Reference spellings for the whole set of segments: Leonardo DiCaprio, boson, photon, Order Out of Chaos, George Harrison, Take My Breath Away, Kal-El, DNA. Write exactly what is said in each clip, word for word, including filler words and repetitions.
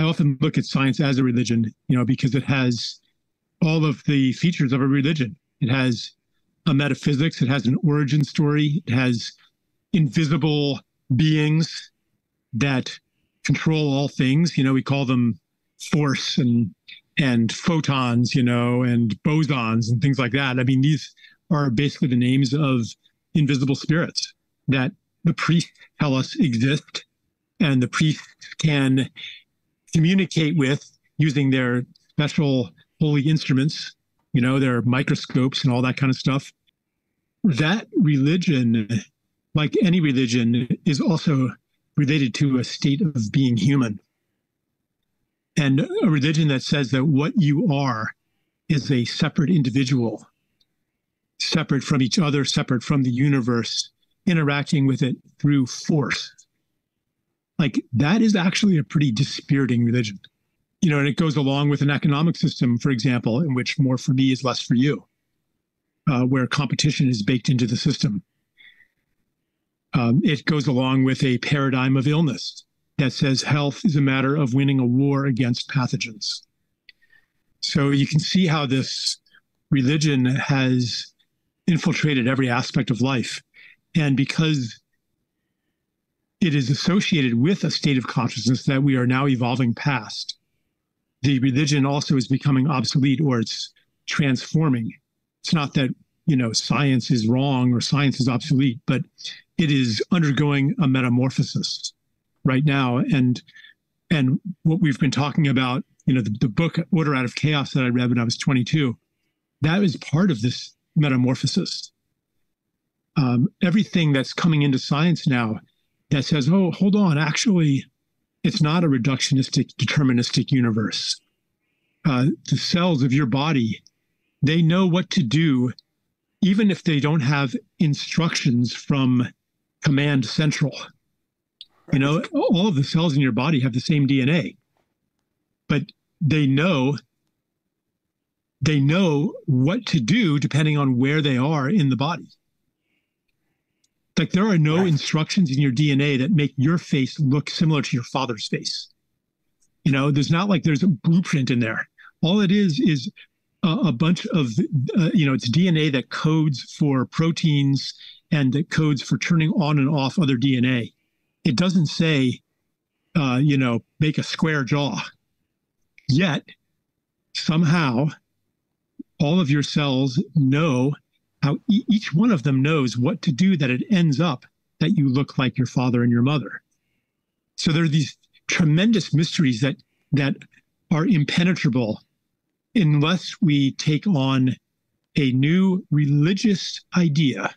I often look at science as a religion, you know, because it has all of the features of a religion. It has a metaphysics. It has an origin story. It has invisible beings that control all things. You know, we call them force and and photons, you know, and bosons and things like that. I mean, these are basically the names of invisible spirits that the priests tell us exist, and the priests can communicate with using their special holy instruments, you know, their microscopes and all that kind of stuff. That religion, like any religion, is also related to a state of being human. And a religion that says that what you are is a separate individual, separate from each other, separate from the universe, interacting with it through force. Like, that is actually a pretty dispiriting religion. You know, and it goes along with an economic system, for example, in which more for me is less for you, uh, where competition is baked into the system. Um, it goes along with a paradigm of illness that says health is a matter of winning a war against pathogens. So you can see how this religion has infiltrated every aspect of life. And because it is associated with a state of consciousness that we are now evolving past, the religion also is becoming obsolete, or it's transforming. It's not that, you know, science is wrong or science is obsolete, but it is undergoing a metamorphosis right now. And and what we've been talking about, you know, the, the book Order Out of Chaos that I read when I was twenty-two, that is part of this metamorphosis. Um, everything that's coming into science now that says, oh, hold on, actually, it's not a reductionistic, deterministic universe. Uh, the cells of your body, they know what to do, even if they don't have instructions from command central. You know, all of the cells in your body have the same D N A, but they know they know what to do depending on where they are in the body. Like, there are no instructions in your D N A that make your face look similar to your father's face. You know, there's not like there's a blueprint in there. All it is is a, a bunch of, uh, you know, it's D N A that codes for proteins and that codes for turning on and off other D N A. It doesn't say, uh, you know, make a square jaw. Yet, somehow, all of your cells know how e each one of them knows what to do, that it ends up that you look like your father and your mother. So there are these tremendous mysteries that that are impenetrable unless we take on a new religious idea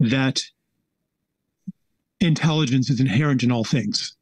that intelligence is inherent in all things.